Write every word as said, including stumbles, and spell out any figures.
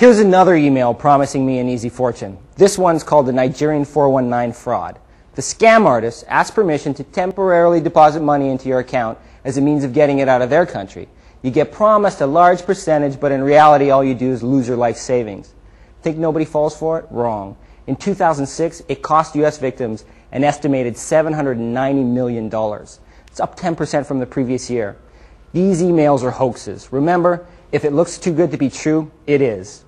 Here's another email promising me an easy fortune. This one's called the Nigerian four one nine Fraud. The scam artist asks permission to temporarily deposit money into your account as a means of getting it out of their country. You get promised a large percentage, but in reality all you do is lose your life savings. Think nobody falls for it? Wrong. In two thousand six, it cost U S victims an estimated seven hundred ninety million dollars. It's up ten percent from the previous year. These emails are hoaxes. Remember, if it looks too good to be true, it is.